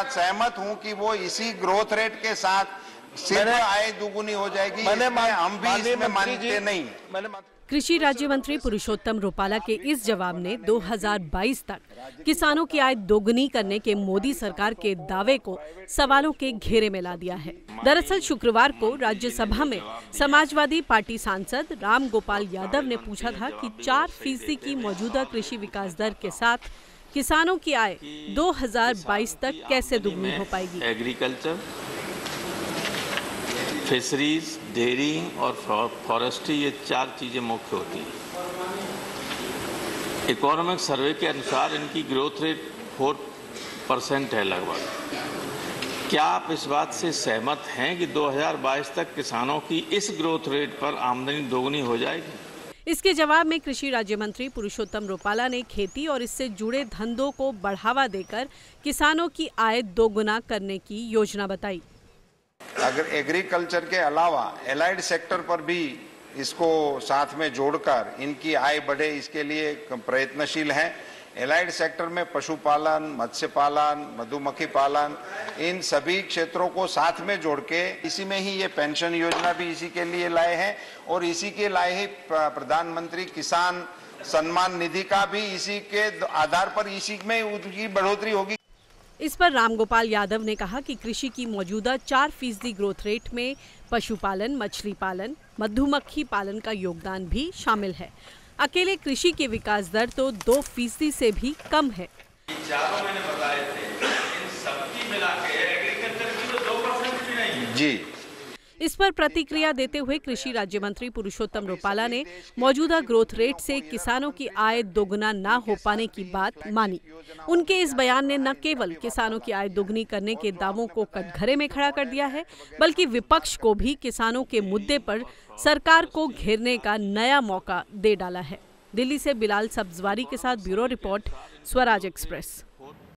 सहमत हूं कि वो इसी ग्रोथ रेट के साथ सिर्फ आय दुगुनी हो जाएगी, हम भी इसमें मानते नहीं। कृषि राज्य मंत्री पुरुषोत्तम रूपाला के इस जवाब ने 2022 तक किसानों की आय दोगुनी करने के मोदी सरकार के दावे को सवालों के घेरे में ला दिया है। दरअसल शुक्रवार को राज्यसभा में समाजवादी पार्टी सांसद राम गोपाल यादव ने पूछा था कि 4% की मौजूदा कृषि विकास दर के साथ किसानों की आय 2022 तक कैसे दुगनी हो पाएगी। एग्रीकल्चर, फिशरीज, डेयरी और फॉरेस्ट्री, ये 4 चीजें मुख्य होती हैं। इकोनॉमिक सर्वे के अनुसार इनकी ग्रोथ रेट 4% है लगभग। क्या आप इस बात से सहमत हैं कि 2022 तक किसानों की इस ग्रोथ रेट पर आमदनी दोगुनी हो जाएगी? इसके जवाब में कृषि राज्य मंत्री पुरुषोत्तम रूपाला ने खेती और इससे जुड़े धंधों को बढ़ावा देकर किसानों की आय दोगुना करने की योजना बताई। अगर एग्रीकल्चर के अलावा एलाइड सेक्टर पर भी इसको साथ में जोड़कर इनकी आय बढ़े, इसके लिए प्रयत्नशील हैं। एलाइड सेक्टर में पशुपालन, मत्स्य पालन, मधुमक्खी पालन, इन सभी क्षेत्रों को साथ में जोड़ के इसी में ही ये पेंशन योजना भी इसी के लिए लाए हैं और इसी के लाए ही प्रधानमंत्री किसान सम्मान निधि का भी इसी के आधार पर इसी में उनकी बढ़ोतरी होगी। इस पर राम गोपाल यादव ने कहा कि कृषि की मौजूदा 4% ग्रोथ रेट में पशुपालन, मछली पालन, मधुमक्खी पालन का योगदान भी शामिल है। अकेले कृषि की विकास दर तो 2% से भी कम है। जी। इस पर प्रतिक्रिया देते हुए कृषि राज्य मंत्री पुरुषोत्तम रूपाला ने मौजूदा ग्रोथ रेट से किसानों की आय दोगुना ना हो पाने की बात मानी। उनके इस बयान ने न केवल किसानों की आय दोगुनी करने के दावों को कटघरे में खड़ा कर दिया है, बल्कि विपक्ष को भी किसानों के मुद्दे पर सरकार को घेरने का नया मौका दे डाला है। दिल्ली से बिलाल सब्जवारी के साथ ब्यूरो रिपोर्ट, स्वराज एक्सप्रेस।